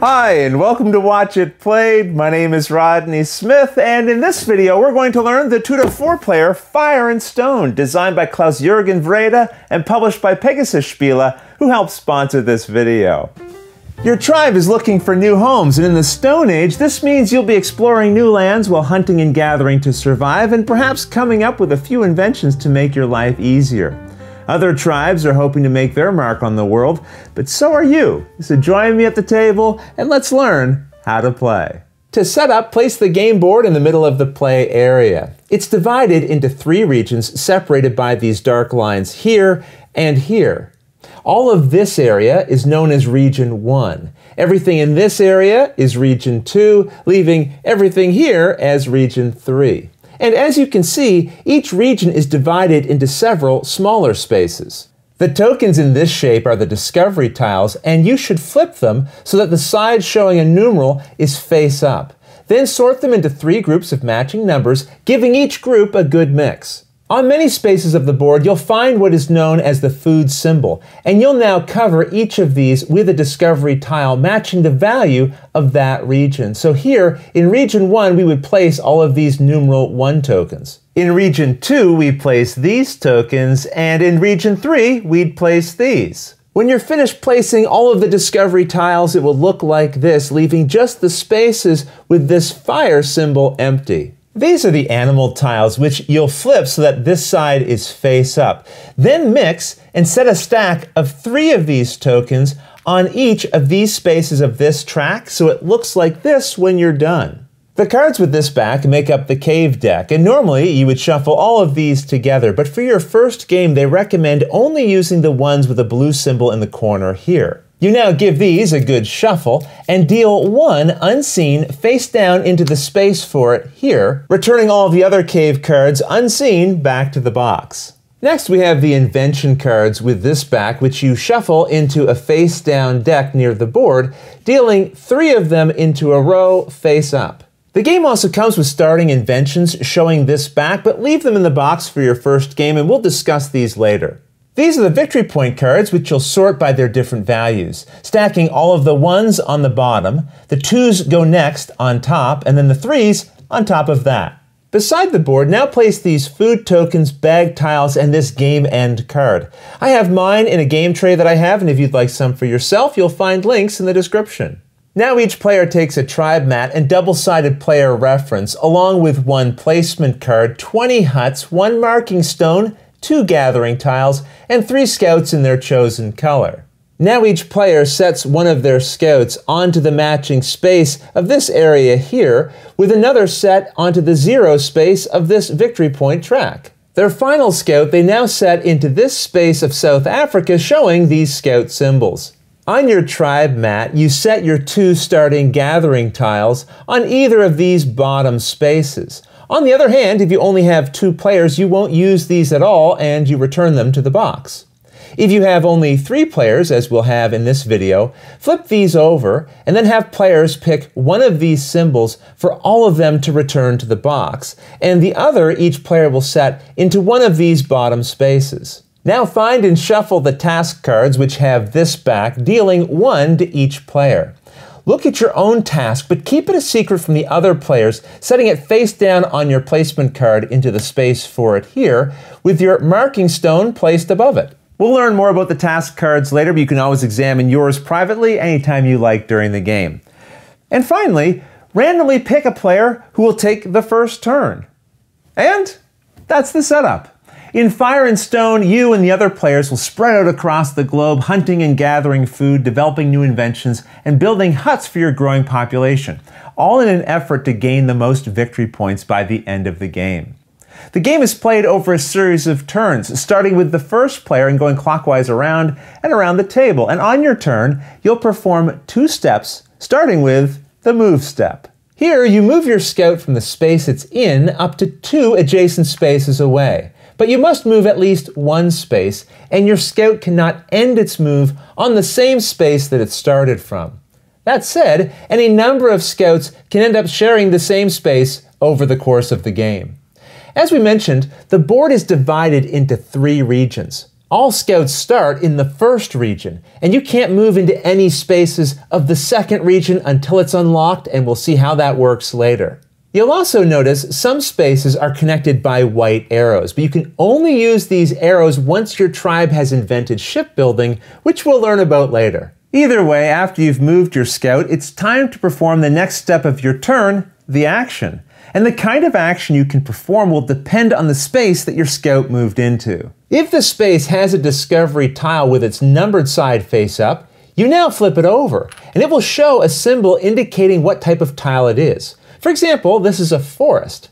Hi, and welcome to Watch It Played. My name is Rodney Smith, and in this video, we're going to learn the 2-to-4-player Fire and Stone, designed by Klaus-Jürgen Wrede and published by Pegasus Spiele, who helped sponsor this video. Your tribe is looking for new homes, and in the Stone Age, this means you'll be exploring new lands while hunting and gathering to survive, and perhaps coming up with a few inventions to make your life easier. Other tribes are hoping to make their mark on the world, but so are you. So join me at the table and let's learn how to play. To set up, place the game board in the middle of the play area. It's divided into 3 regions separated by these dark lines here and here. All of this area is known as Region 1. Everything in this area is Region 2, leaving everything here as Region 3. And as you can see, each region is divided into several smaller spaces. The tokens in this shape are the discovery tiles, and you should flip them so that the side showing a numeral is face up. Then sort them into 3 groups of matching numbers, giving each group a good mix. On many spaces of the board, you'll find what is known as the food symbol, and you'll now cover each of these with a discovery tile matching the value of that region. So here, in Region 1, we would place all of these numeral 1 tokens. In Region 2, we place these tokens, and in Region 3, we'd place these. When you're finished placing all of the discovery tiles, it will look like this, leaving just the spaces with this fire symbol empty. These are the animal tiles, which you'll flip so that this side is face up. Then mix and set a stack of 3 of these tokens on each of these spaces of this track, so it looks like this when you're done. The cards with this back make up the cave deck, and normally you would shuffle all of these together, but for your first game, they recommend only using the ones with a blue symbol in the corner here. You now give these a good shuffle and deal 1 unseen face down into the space for it here, returning all of the other cave cards unseen back to the box. Next we have the invention cards with this back, which you shuffle into a face down deck near the board, dealing 3 of them into a row face up. The game also comes with starting inventions showing this back, but leave them in the box for your first game and we'll discuss these later. These are the victory point cards, which you'll sort by their different values, stacking all of the 1s on the bottom, the 2s go next on top, and then the 3s on top of that. Beside the board, now place these food tokens, bag tiles, and this game end card. I have mine in a game tray that I have, and if you'd like some for yourself, you'll find links in the description. Now each player takes a tribe mat and double-sided player reference, along with 1 placement card, 20 huts, 1 marking stone, 2 gathering tiles, and 3 scouts in their chosen color. Now each player sets one of their scouts onto the matching space of this area here, with another set onto the 0 space of this victory point track. Their final scout they now set into this space of South Africa, showing these scout symbols. On your tribe mat, you set your 2 starting gathering tiles on either of these bottom spaces. On the other hand, if you only have 2 players, you won't use these at all and you return them to the box. If you have only 3 players, as we'll have in this video, flip these over and then have players pick one of these symbols for all of them to return to the box, and the other each player will set into one of these bottom spaces. Now find and shuffle the task cards, which have this back, dealing 1 to each player. Look at your own task, but keep it a secret from the other players, setting it face down on your placement card into the space for it here, with your marking stone placed above it. We'll learn more about the task cards later, but you can always examine yours privately anytime you like during the game. And finally, randomly pick a player who will take the first turn. And that's the setup. In Fire and Stone, you and the other players will spread out across the globe, hunting and gathering food, developing new inventions, and building huts for your growing population, all in an effort to gain the most victory points by the end of the game. The game is played over a series of turns, starting with the first player and going clockwise around and around the table. And on your turn, you'll perform 2 steps, starting with the move step. Here, you move your scout from the space it's in up to 2 adjacent spaces away. But you must move at least 1 space, and your scout cannot end its move on the same space that it started from. That said, any number of scouts can end up sharing the same space over the course of the game. As we mentioned, the board is divided into 3 regions. All scouts start in the first region, and you can't move into any spaces of the second region until it's unlocked, and we'll see how that works later. You'll also notice some spaces are connected by white arrows, but you can only use these arrows once your tribe has invented shipbuilding, which we'll learn about later. Either way, after you've moved your scout, it's time to perform the next step of your turn, the action. And the kind of action you can perform will depend on the space that your scout moved into. If the space has a discovery tile with its numbered side face up, you now flip it over, and it will show a symbol indicating what type of tile it is. For example, this is a forest.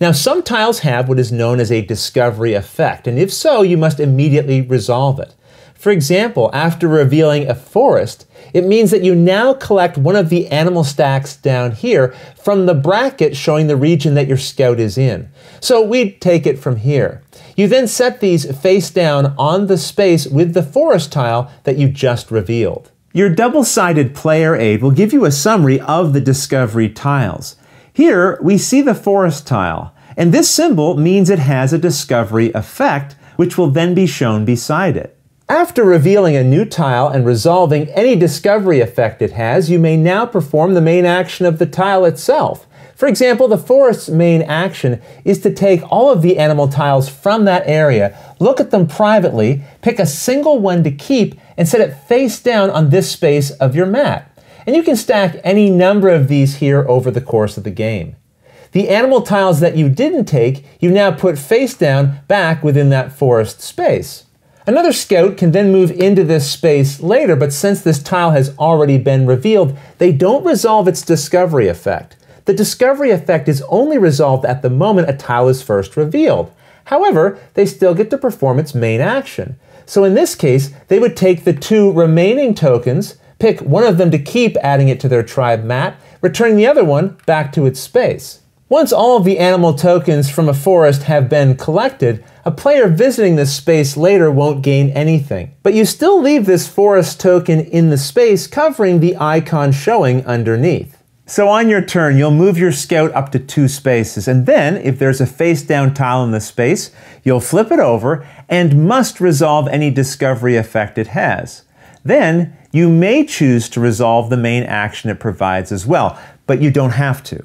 Now, some tiles have what is known as a discovery effect, and if so, you must immediately resolve it. For example, after revealing a forest, it means that you now collect one of the animal stacks down here from the bracket showing the region that your scout is in. So we'd take it from here. You then set these face down on the space with the forest tile that you just revealed. Your double-sided player aid will give you a summary of the discovery tiles. Here we see the forest tile, and this symbol means it has a discovery effect, which will then be shown beside it. After revealing a new tile and resolving any discovery effect it has, you may now perform the main action of the tile itself. For example, the forest's main action is to take all of the animal tiles from that area, look at them privately, pick a single one to keep, and set it face down on this space of your map. And you can stack any number of these here over the course of the game. The animal tiles that you didn't take, you now put face down back within that forest space. Another scout can then move into this space later, but since this tile has already been revealed, they don't resolve its discovery effect. The discovery effect is only resolved at the moment a tile is first revealed. However, they still get to perform its main action. So in this case, they would take the two remaining tokens, pick one of them to keep, adding it to their tribe map, returning the other one back to its space. Once all of the animal tokens from a forest have been collected, a player visiting this space later won't gain anything. But you still leave this forest token in the space covering the icon showing underneath. So on your turn, you'll move your scout up to two spaces, and then, if there's a face-down tile in the space, you'll flip it over and must resolve any discovery effect it has. Then, you may choose to resolve the main action it provides as well, but you don't have to.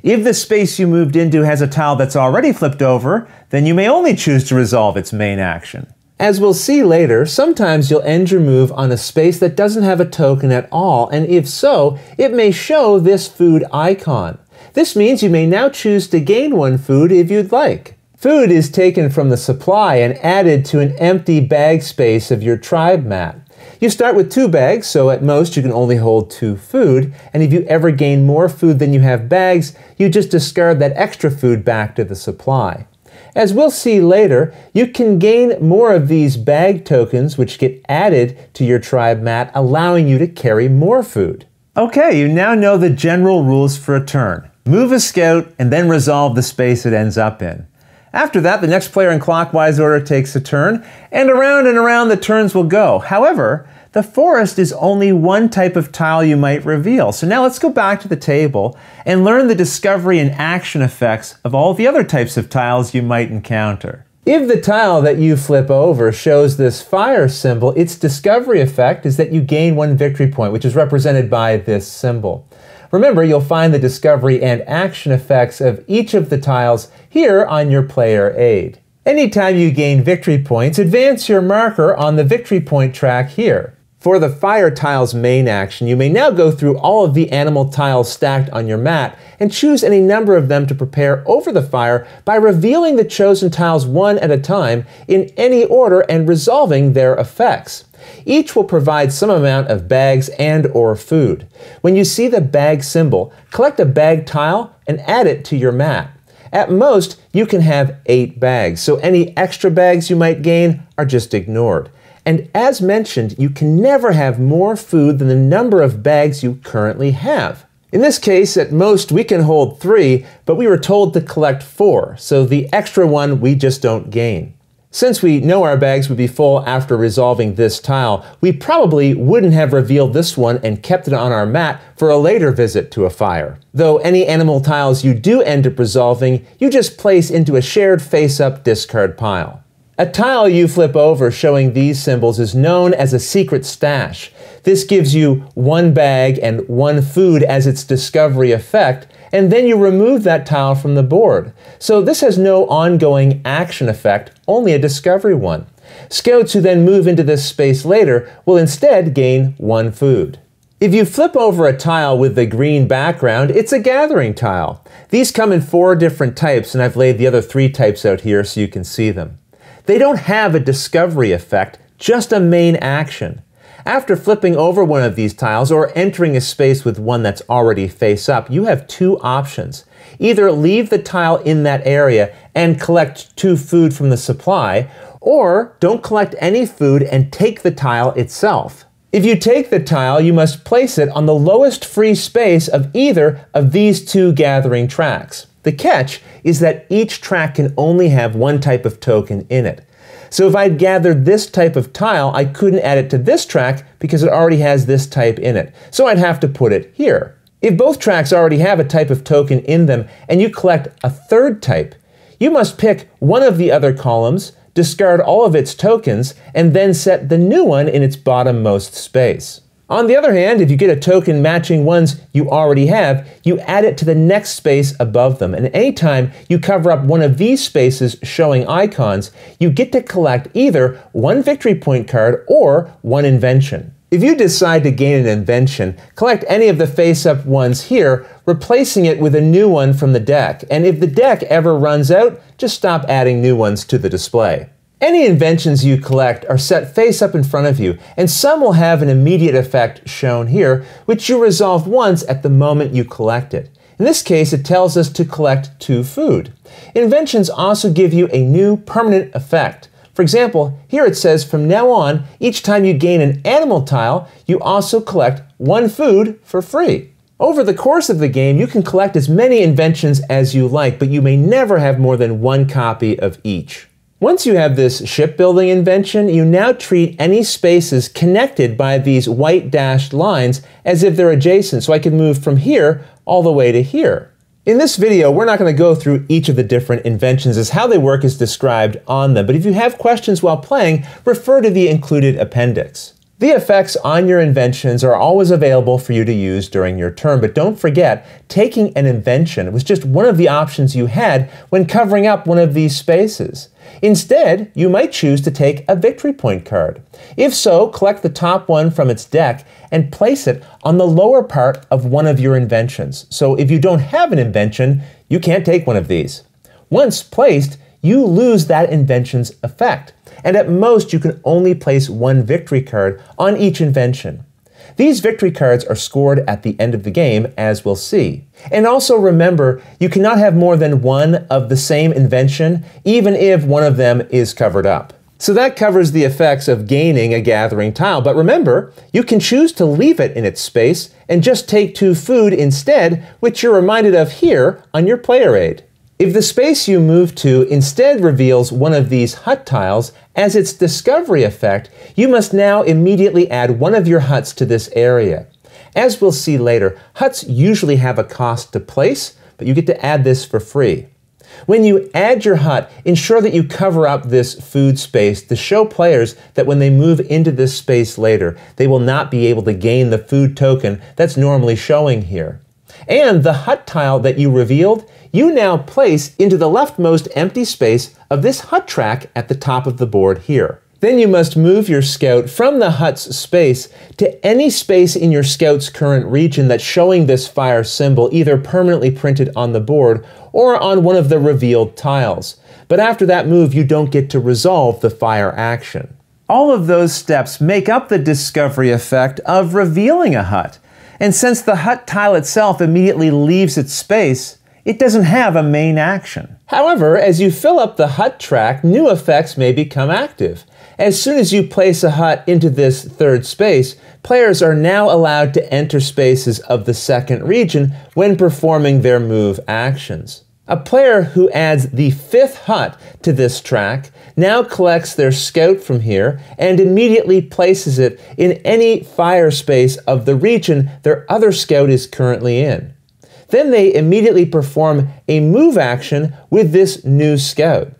If the space you moved into has a tile that's already flipped over, then you may only choose to resolve its main action. As we'll see later, sometimes you'll end your move on a space that doesn't have a token at all, and if so, it may show this food icon. This means you may now choose to gain one food if you'd like. Food is taken from the supply and added to an empty bag space of your tribe map. You start with two bags, so at most you can only hold two food, and if you ever gain more food than you have bags, you just discard that extra food back to the supply. As we'll see later, you can gain more of these bag tokens, which get added to your tribe map, allowing you to carry more food. Okay, you now know the general rules for a turn. Move a scout, and then resolve the space it ends up in. After that, the next player in clockwise order takes a turn, and around the turns will go. However, the forest is only one type of tile you might reveal. So now let's go back to the table and learn the discovery and action effects of all the other types of tiles you might encounter. If the tile that you flip over shows this fire symbol, its discovery effect is that you gain one victory point, which is represented by this symbol. Remember, you'll find the discovery and action effects of each of the tiles here on your player aid. Anytime you gain victory points, advance your marker on the victory point track here. For the fire tile's main action, you may now go through all of the animal tiles stacked on your mat and choose any number of them to prepare over the fire by revealing the chosen tiles one at a time in any order and resolving their effects. Each will provide some amount of bags and or food. When you see the bag symbol, collect a bag tile and add it to your map. At most, you can have 8 bags, so any extra bags you might gain are just ignored. And as mentioned, you can never have more food than the number of bags you currently have. In this case, at most, we can hold 3, but we were told to collect 4, so the extra one we just don't gain. Since we know our bags would be full after resolving this tile, we probably wouldn't have revealed this one and kept it on our mat for a later visit to a fire. Though any animal tiles you do end up resolving, you just place into a shared face-up discard pile. A tile you flip over showing these symbols is known as a secret stash. This gives you one bag and one food as its discovery effect, and then you remove that tile from the board. So this has no ongoing action effect, only a discovery one. Scouts who then move into this space later will instead gain one food. If you flip over a tile with the green background, it's a gathering tile. These come in 4 different types, and I've laid the other 3 types out here so you can see them. They don't have a discovery effect, just a main action. After flipping over one of these tiles or entering a space with one that's already face up, you have 2 options. Either leave the tile in that area and collect 2 food from the supply, or don't collect any food and take the tile itself. If you take the tile, you must place it on the lowest free space of either of these 2 gathering tracks. The catch is that each track can only have one type of token in it. So if I'd gathered this type of tile, I couldn't add it to this track because it already has this type in it. So I'd have to put it here. If both tracks already have a type of token in them and you collect a 3rd type, you must pick one of the other columns, discard all of its tokens, and then set the new one in its bottommost space. On the other hand, if you get a token matching ones you already have, you add it to the next space above them, and anytime you cover up one of these spaces showing icons, you get to collect either one victory point card or one invention. If you decide to gain an invention, collect any of the face-up ones here, replacing it with a new one from the deck, and if the deck ever runs out, just stop adding new ones to the display. Any inventions you collect are set face-up in front of you, and some will have an immediate effect shown here, which you resolve once at the moment you collect it. In this case, it tells us to collect 2 food. Inventions also give you a new permanent effect. For example, here it says from now on, each time you gain an animal tile, you also collect 1 food for free. Over the course of the game, you can collect as many inventions as you like, but you may never have more than 1 copy of each. Once you have this shipbuilding invention, you now treat any spaces connected by these white dashed lines as if they're adjacent, so I can move from here all the way to here. In this video, we're not going to go through each of the different inventions as how they work is described on them, but if you have questions while playing, refer to the included appendix. The effects on your inventions are always available for you to use during your turn, but don't forget, taking an invention was just one of the options you had when covering up one of these spaces. Instead, you might choose to take a victory point card. If so, collect the top one from its deck and place it on the lower part of one of your inventions. So if you don't have an invention, you can't take one of these. Once placed, you lose that invention's effect, and at most you can only place 1 victory card on each invention. These victory cards are scored at the end of the game, as we'll see. And also remember, you cannot have more than 1 of the same invention, even if one of them is covered up. So that covers the effects of gaining a gathering tile, but remember, you can choose to leave it in its space and just take 2 food instead, which you're reminded of here on your player aid. If the space you move to instead reveals one of these hut tiles as its discovery effect, you must now immediately add one of your huts to this area. As we'll see later, huts usually have a cost to place, but you get to add this for free. When you add your hut, ensure that you cover up this food space to show players that when they move into this space later, they will not be able to gain the food token that's normally showing here. And the hut tile that you revealed, you now place into the leftmost empty space of this hut track at the top of the board here. Then you must move your scout from the hut's space to any space in your scout's current region that's showing this fire symbol, either permanently printed on the board or on one of the revealed tiles. But after that move, you don't get to resolve the fire action. All of those steps make up the discovery effect of revealing a hut. And since the hut tile itself immediately leaves its space, it doesn't have a main action. However, as you fill up the hut track, new effects may become active. As soon as you place a hut into this 3rd space, players are now allowed to enter spaces of the 2nd region when performing their move actions. A player who adds the 5th hut to this track now collects their scout from here and immediately places it in any fire space of the region their other scout is currently in. Then they immediately perform a move action with this new scout.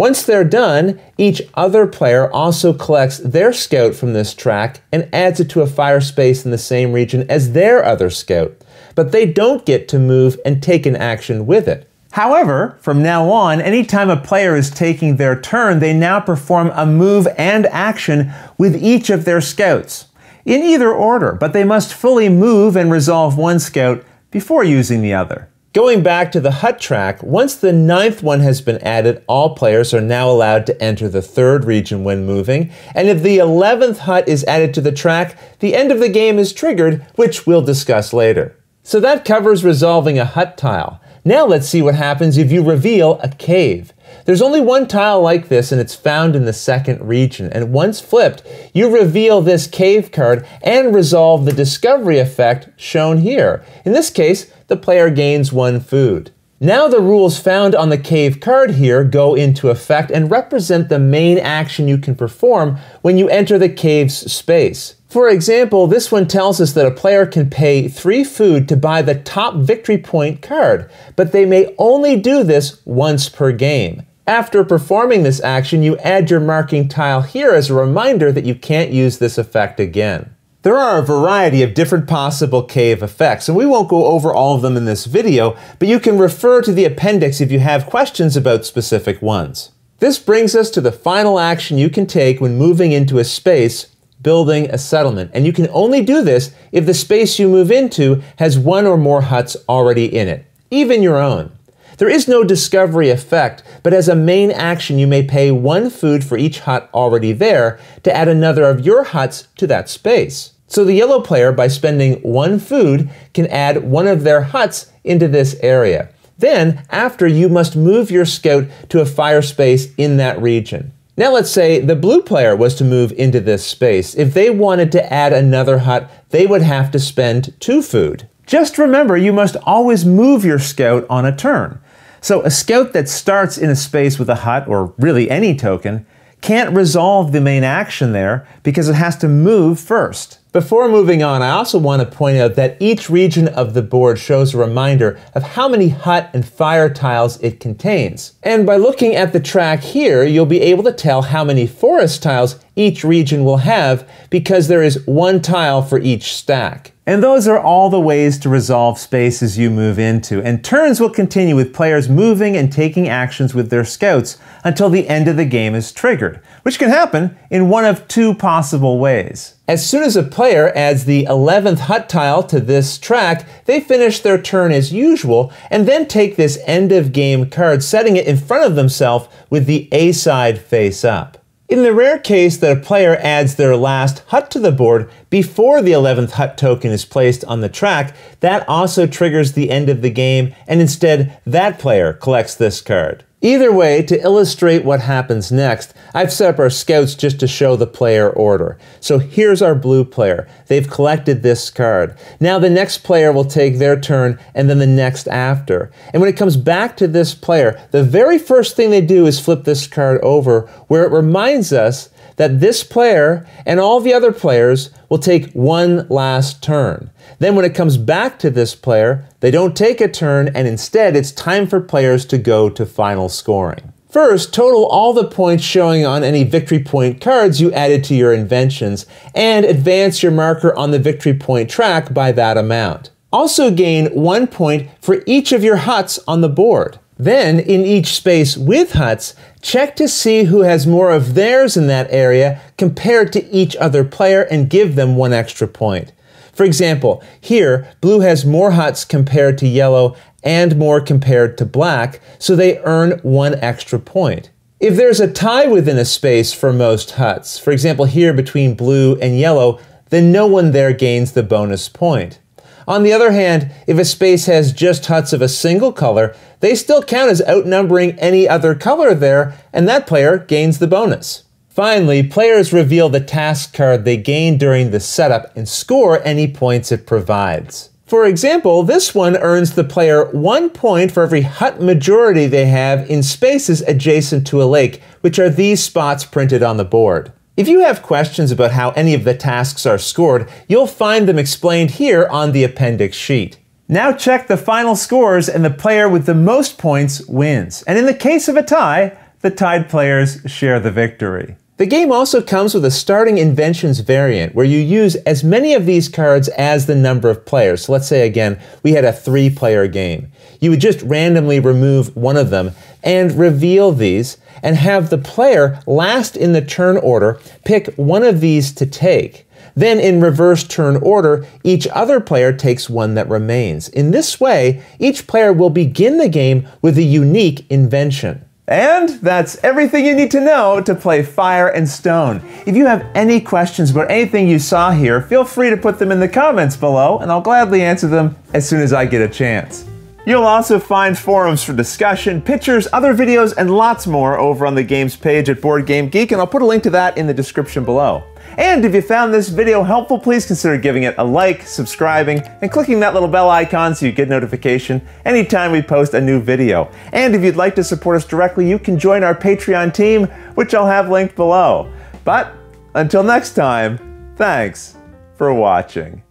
Once they're done, each other player also collects their scout from this track and adds it to a fire space in the same region as their other scout, but they don't get to move and take an action with it. However, from now on, anytime a player is taking their turn, they now perform a move and action with each of their scouts, in either order, but they must fully move and resolve one scout before using the other. Going back to the hut track, once the 9th one has been added, all players are now allowed to enter the 3rd region when moving, and if the 11th hut is added to the track, the end of the game is triggered, which we'll discuss later. So that covers resolving a hut tile. Now let's see what happens if you reveal a cave. There's only one tile like this and it's found in the 2nd region, and once flipped, you reveal this cave card and resolve the discovery effect shown here. In this case, the player gains 1 food. Now the rules found on the cave card here go into effect and represent the main action you can perform when you enter the cave's space. For example, this one tells us that a player can pay 3 food to buy the top victory point card, but they may only do this once per game. After performing this action, you add your marking tile here as a reminder that you can't use this effect again. There are a variety of different possible cave effects, and we won't go over all of them in this video, but you can refer to the appendix if you have questions about specific ones. This brings us to the final action you can take when moving into a space, building a settlement, and you can only do this if the space you move into has 1 or more huts already in it, even your own. There is no discovery effect, but as a main action you may pay 1 food for each hut already there to add another of your huts to that space. So the yellow player, by spending 1 food, can add 1 of their huts into this area. Then, after, you must move your scout to a fire space in that region. Now let's say the blue player was to move into this space. If they wanted to add another hut, they would have to spend 2 food. Just remember, you must always move your scout on a turn. So a scout that starts in a space with a hut, or really any token, can't resolve the main action there because it has to move first. Before moving on, I also want to point out that each region of the board shows a reminder of how many hut and fire tiles it contains. And by looking at the track here, you'll be able to tell how many forest tiles each region will have because there is 1 tile for each stack. And those are all the ways to resolve spaces you move into, and turns will continue with players moving and taking actions with their scouts until the end of the game is triggered, which can happen in one of 2 possible ways. As soon as a player adds the 11th hut tile to this track, they finish their turn as usual and then take this end of game card, setting it in front of themselves with the A side face up. In the rare case that a player adds their last hut to the board before the 11th hut token is placed on the track, that also triggers the end of the game, and instead that player collects this card. Either way, to illustrate what happens next, I've set up our scouts just to show the player order. So here's our blue player. They've collected this card. Now the next player will take their turn, and then the next after. And when it comes back to this player, the very first thing they do is flip this card over, where it reminds us that this player and all the other players will take 1 last turn. Then when it comes back to this player, they don't take a turn, and instead it's time for players to go to final scoring. First, total all the points showing on any victory point cards you added to your inventions, and advance your marker on the victory point track by that amount. Also gain 1 point for each of your huts on the board. Then, in each space with huts, check to see who has more of theirs in that area compared to each other player and give them 1 extra point. For example, here, blue has more huts compared to yellow and more compared to black, so they earn 1 extra point. If there's a tie within a space for most huts, for example here between blue and yellow, then no one there gains the bonus point. On the other hand, if a space has just huts of a single color, they still count as outnumbering any other color there, and that player gains the bonus. Finally, players reveal the task card they gained during the setup and score any points it provides. For example, this one earns the player 1 point for every hut majority they have in spaces adjacent to a lake, which are these spots printed on the board. If you have questions about how any of the tasks are scored, you'll find them explained here on the appendix sheet. Now check the final scores, and the player with the most points wins. And in the case of a tie, The tied players share the victory. The game also comes with a starting inventions variant where you use as many of these cards as the number of players. So let's say again, we had a 3-player game. You would just randomly remove one of them and reveal these and have the player last in the turn order pick one of these to take. Then in reverse turn order, each other player takes one that remains. In this way, each player will begin the game with a unique invention. And that's everything you need to know to play Fire and Stone. If you have any questions about anything you saw here, feel free to put them in the comments below, and I'll gladly answer them as soon as I get a chance. You'll also find forums for discussion, pictures, other videos, and lots more over on the games page at BoardGameGeek, and I'll put a link to that in the description below. And if you found this video helpful, please consider giving it a like, subscribing, and clicking that little bell icon so you get notification anytime we post a new video. And if you'd like to support us directly, you can join our Patreon team, which I'll have linked below. But until next time, thanks for watching.